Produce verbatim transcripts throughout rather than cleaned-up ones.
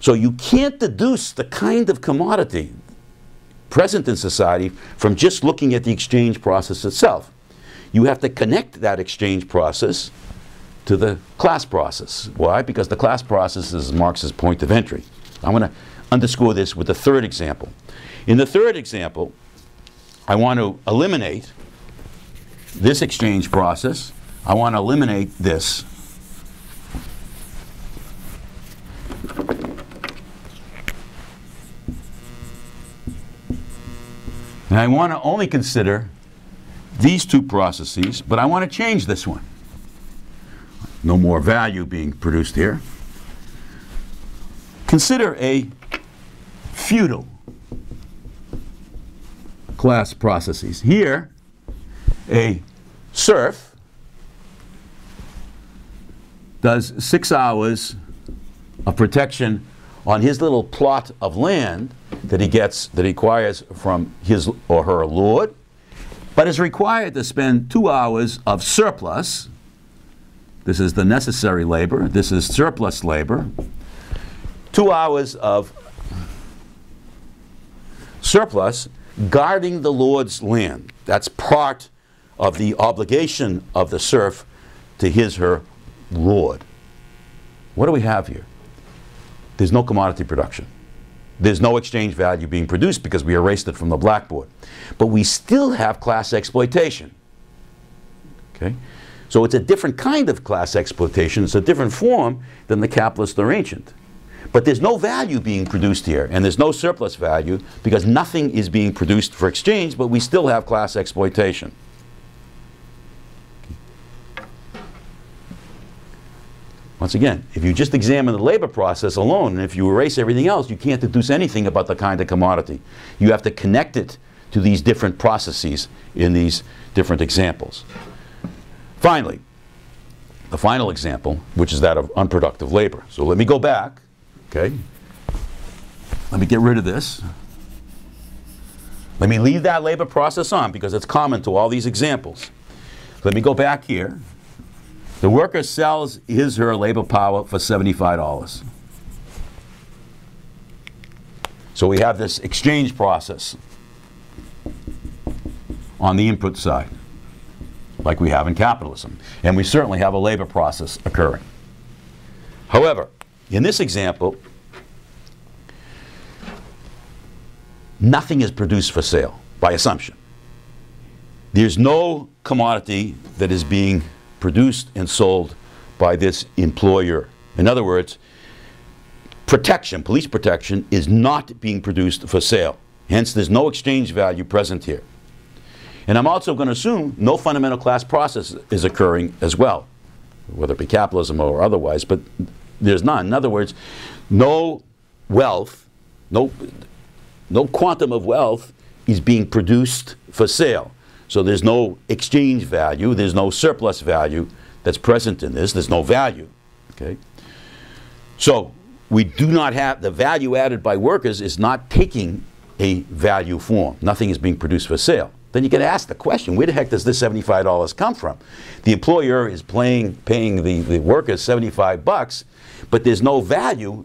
So you can't deduce the kind of commodity present in society from just looking at the exchange process itself. You have to connect that exchange process to the class process. Why? Because the class process is Marx's point of entry. I'm going to underscore this with the third example. In the third example, I want to eliminate this exchange process. I want to eliminate this. And I want to only consider these two processes, but I want to change this one. No more value being produced here. Consider a feudal class processes. Here, a serf does six hours of protection on his little plot of land that he gets, that he acquires from his or her lord, but is required to spend two hours of surplus. This is the necessary labor. This is surplus labor. Two hours of surplus guarding the lord's land. That's part of the obligation of the serf to his or her lord. What do we have here? There's no commodity production. There's no exchange value being produced because we erased it from the blackboard. But we still have class exploitation. Okay? So it's a different kind of class exploitation. It's a different form than the capitalist or ancient. But there's no value being produced here, and there's no surplus value because nothing is being produced for exchange, but we still have class exploitation. Once again, if you just examine the labor process alone, and if you erase everything else, you can't deduce anything about the kind of commodity. You have to connect it to these different processes in these different examples. Finally, the final example, which is that of unproductive labor. So let me go back, okay? Let me get rid of this. Let me leave that labor process on because it's common to all these examples. Let me go back here. The worker sells his or her labor power for seventy-five dollars. So we have this exchange process on the input side, like we have in capitalism. And we certainly have a labor process occurring. However, in this example, nothing is produced for sale, by assumption. There's no commodity that is being produced and sold by this employer. In other words, protection, police protection, is not being produced for sale. Hence, there's no exchange value present here. And I'm also going to assume no fundamental class process is occurring as well, whether it be capitalism or otherwise, but there's none. In other words, no wealth, no, no quantum of wealth is being produced for sale. So there's no exchange value, there's no surplus value that's present in this, there's no value, okay? So we do not have, the value added by workers is not taking a value form. Nothing is being produced for sale. Then you can ask the question, where the heck does this seventy-five dollars come from? The employer is paying, paying the, the workers seventy-five bucks, but there's no value,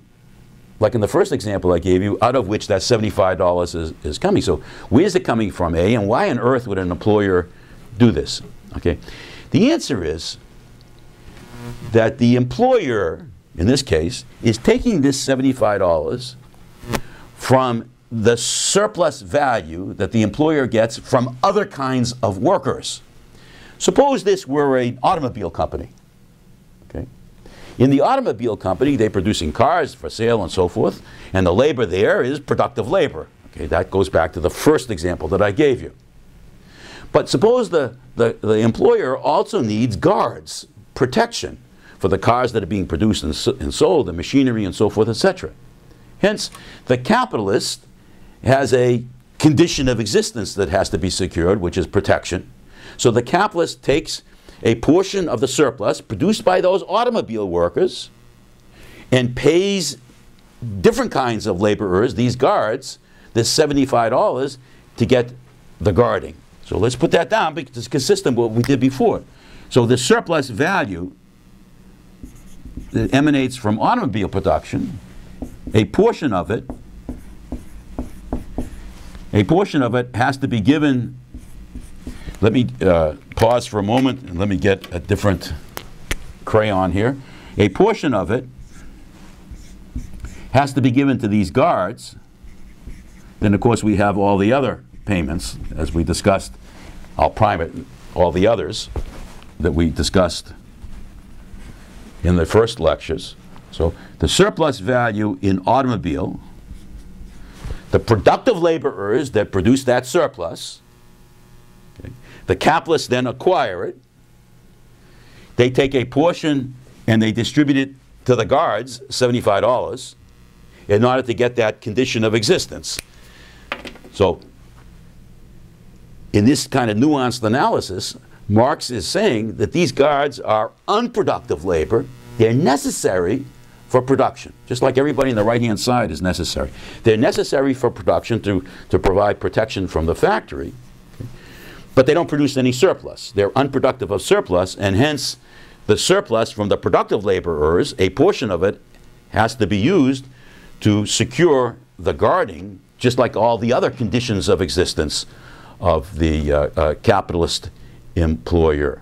like in the first example I gave you, out of which that seventy-five dollars is, is coming. So where's it coming from, A, and why on earth would an employer do this? Okay. The answer is that the employer, in this case, is taking this seventy-five dollars from the surplus value that the employer gets from other kinds of workers. Suppose this were an automobile company. In the automobile company, they're producing cars for sale and so forth, and the labor there is productive labor. Okay, that goes back to the first example that I gave you. But suppose the, the, the employer also needs guards, protection, for the cars that are being produced and, and sold, the machinery and so forth, et cetera. Hence, the capitalist has a condition of existence that has to be secured, which is protection. So the capitalist takes a portion of the surplus produced by those automobile workers and pays different kinds of laborers, these guards, this seventy-five dollars to get the guarding. So let's put that down because it's consistent with what we did before. So the surplus value that emanates from automobile production a portion of it, a portion of it has to be given. Let me uh, pause for a moment and let me get a different crayon here. A portion of it has to be given to these guards. Then, of course, we have all the other payments, as we discussed. I'll prime it, all the others that we discussed in the first lectures. So the surplus value in automobile, the productive laborers that produce that surplus, okay, the capitalists then acquire it, they take a portion and they distribute it to the guards, seventy-five dollars, in order to get that condition of existence. So in this kind of nuanced analysis, Marx is saying that these guards are unproductive labor. They're necessary for production, just like everybody on the right-hand side is necessary. They're necessary for production to, to provide protection from the factory, but they don't produce any surplus. They're unproductive of surplus, and hence the surplus from the productive laborers, a portion of it has to be used to secure the guarding, just like all the other conditions of existence of the uh, uh, capitalist employer.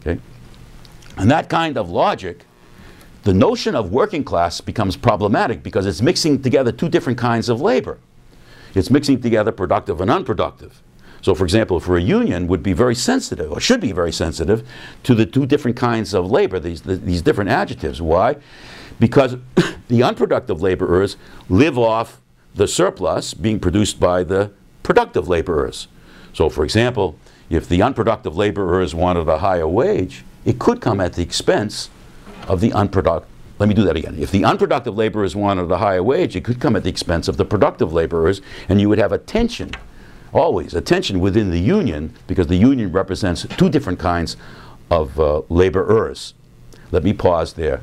Okay? And that kind of logic, the notion of working class becomes problematic because it's mixing together two different kinds of labor. It's mixing together productive and unproductive. So, for example, for a union would be very sensitive, or should be very sensitive, to the two different kinds of labor, these, the, these different adjectives. Why? Because the unproductive laborers live off the surplus being produced by the productive laborers. So, for example, if the unproductive laborers wanted a higher wage, it could come at the expense of the unproductive. Let me do that again. If the unproductive laborers wanted a higher wage, it could come at the expense of the productive laborers, and you would have a tension, always a tension within the union, because the union represents two different kinds of uh, laborers. Let me pause there